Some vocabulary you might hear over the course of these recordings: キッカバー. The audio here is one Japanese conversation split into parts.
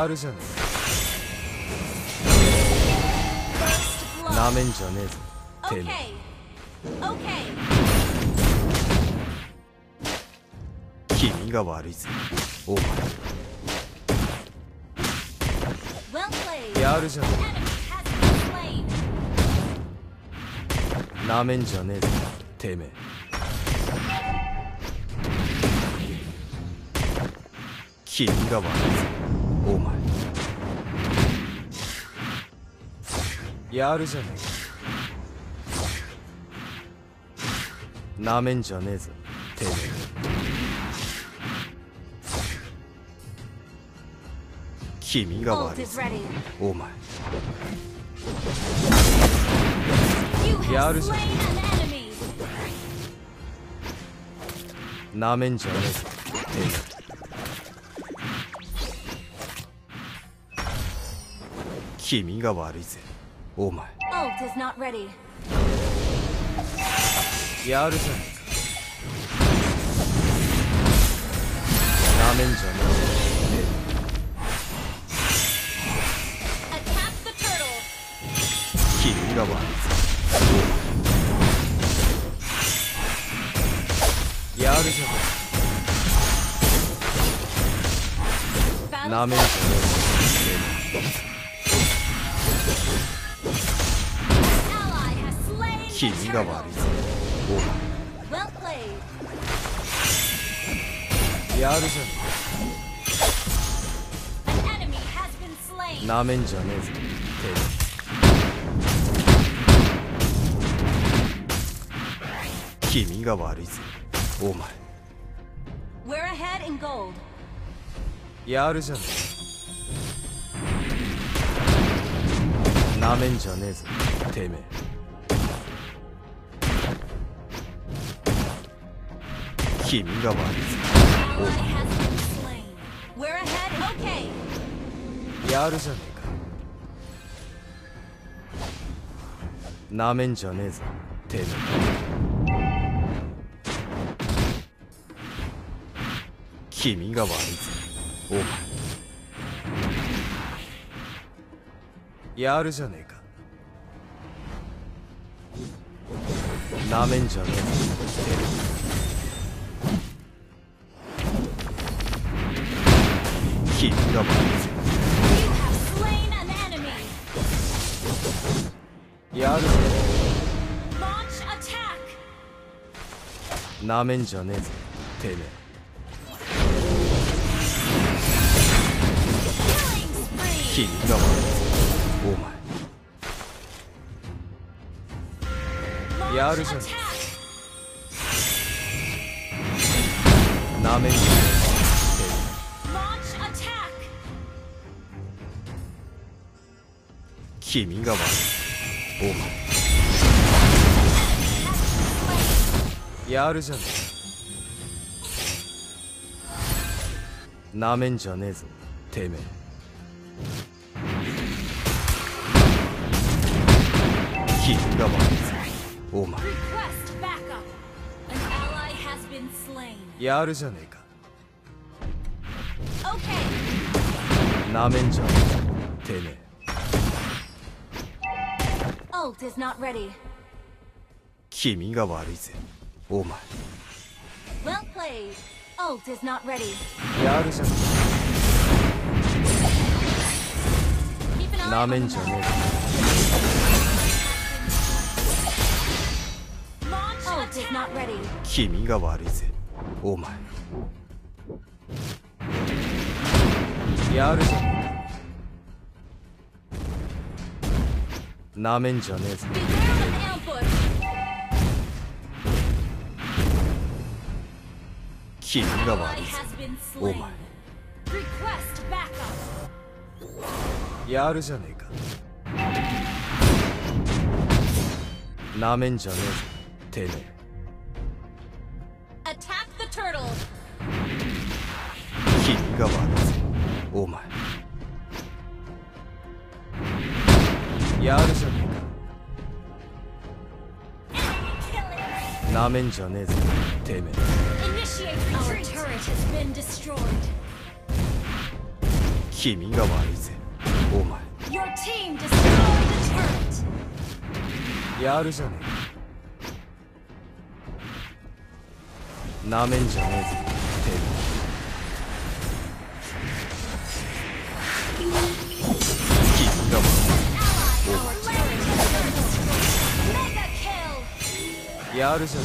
あるじゃねえ。なめんじゃねえぞ。君が悪いぜ。お前。やるじゃねえ。なめんじゃねえぞ。てめえ。 君が悪いお前やるじゃねえなめんじゃねえぞてめえ君が悪いお前やるじゃねえなめんじゃねえぞてめえ 君が悪いぜ、お前。やるじゃねえ。なめんじゃねえ。君が悪いぜ。やるじゃねえ。なめんじゃねえ。 君が悪いぜお前やるじゃなめんじゃねえぞ君が悪いぜお前やるじゃなめんじゃねえぞてめえ 君が悪いぜ。やるじゃねえか。なめんじゃねえぞ。てめえ。君が悪いぜ。お前。やるじゃねえか。なめんじゃねえぞ。 君が悪いやるぞなめんじゃねえぞてめえ君が悪いお前やるじゃねえなめんじゃねえ 君が悪いお前やるじゃねえなめんじゃねえぞてめえ君が悪いお前やるじゃねえかなめんじゃねえてめえ 君が悪いぜ、お前。やるじゃねえ。なめんじゃねえ。君が悪いぜ、お前。やるじゃねえ。 なめんじゃねえぞ君が悪いぜお前やるじゃねえかなめんじゃねえぞてめえ君が悪いぜお前 やるじゃねえかなめんじゃねえぞてめえ君が悪いぜお前。 Your team destroyed the turret. やるじゃねえ。なめんじゃねえぜ。 やるじゃね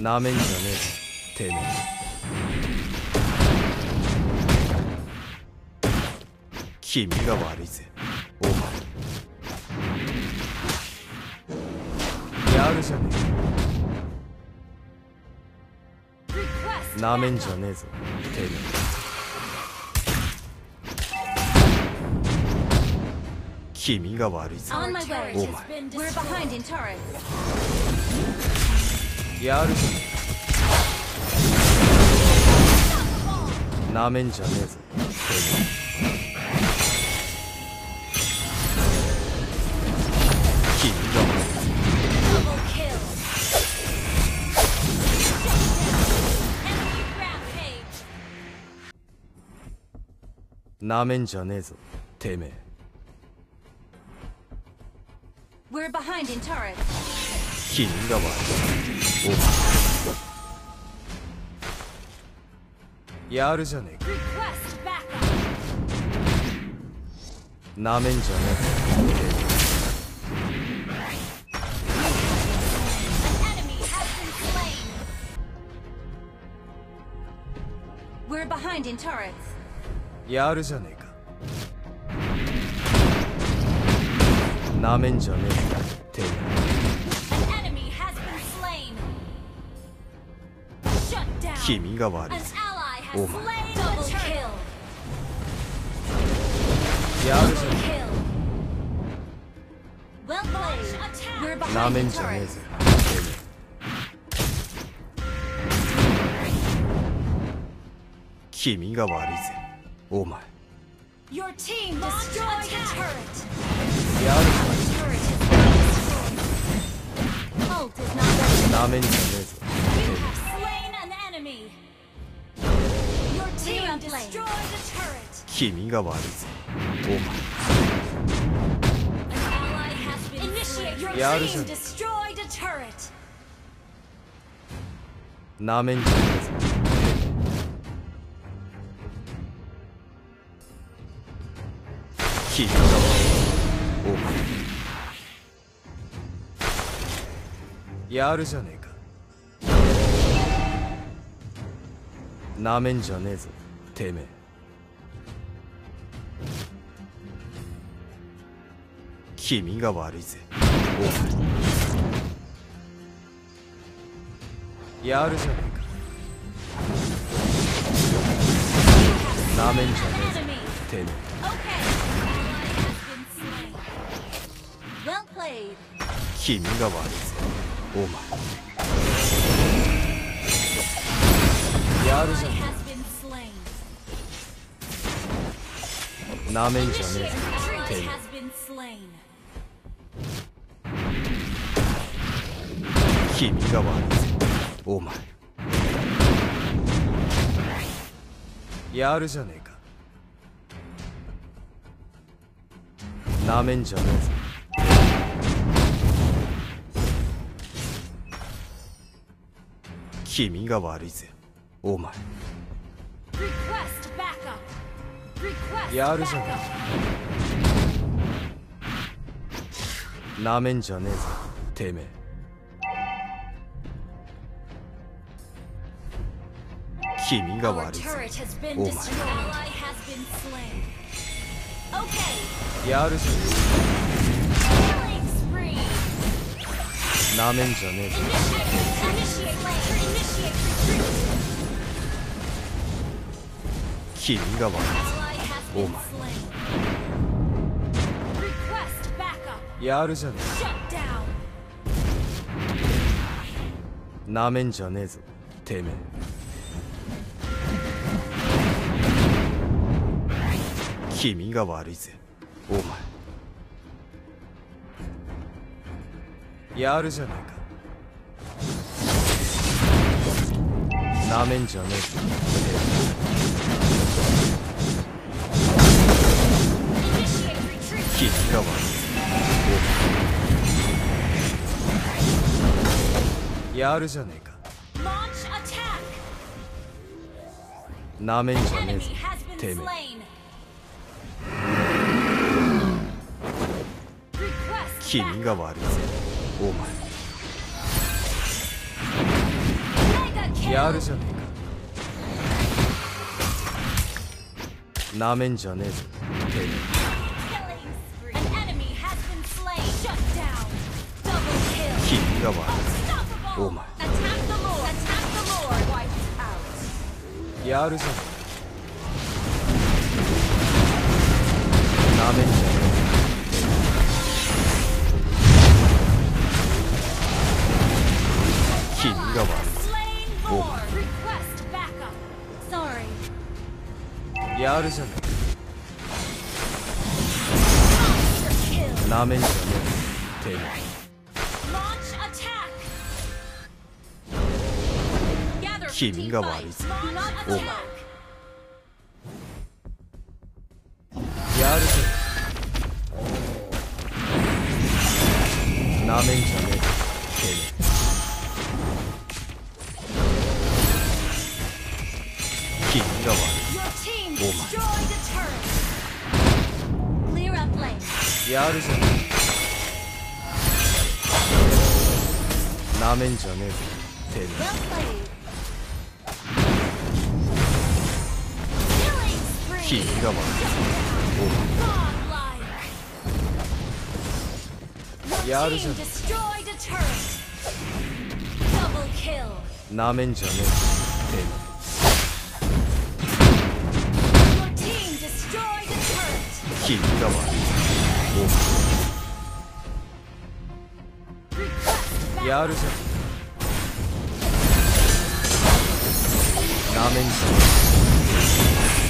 え。なめんじゃねえてめえ。君が悪いぜお前。やるじゃねえ。なめんじゃねえぞてめえ。君が悪いぜお前。やるじゃねえ。 なめんじゃねえぞ。君が悪いぜ。なめんじゃねえぞ。てめえ。君が悪い。お前。 やるじゃねえか。なめんじゃねえ。やるじゃねえか。なめんじゃねえか。 君が悪いぜ。 お前。やるじゃなめんじゃねえぜ。君が悪いぜお前。やるじゃなめんじゃねえぞ。 君が悪いぜお前。やるじゃねえ。なめんじゃねえぞ。君が悪いぜお前。やるじゃねえか。なめんじゃねえぞてめえ。 君が悪いぜお前。やるじゃねえか。なめんじゃねえぞてめえ。君が悪いぜお前。やるじゃねえ。なめんじゃねえぞてめえ。 君が悪いぜお前。やるじゃねえか。なめんじゃねえぞ。君が悪いぜお前。やるじゃねえ。なめんじゃねえぞてめえ。 君が悪いぜお前。やるじゃねえ。なめんじゃねえぞ。君が悪いぜお前。やるじゃねえ。なめんじゃねえぞてめえ。 君が悪いぜお前。やるじゃねえか。なめんじゃねえ。キッカバー。やるじゃねえか。なめんじゃねえぞ、てめえ。君が悪いぜ、お前。やるじゃねえか。なめんじゃねえぞ。君が悪い。お前。やるじゃねえ。なめんじゃねえぞ。君が悪い。やるじゃねえ。なめんじゃねえ。てめえ。君が悪いぜ。お前。やるぜ。なめんじゃねえ。てめえ。君が悪い。お前。やるじゃねえ。なめんじゃねえぞ、てめえ。君が悪い。お前。やるじゃねえ。なめんじゃねえぞ、てめえ。君が悪い。やるじゃん。なめんじゃん。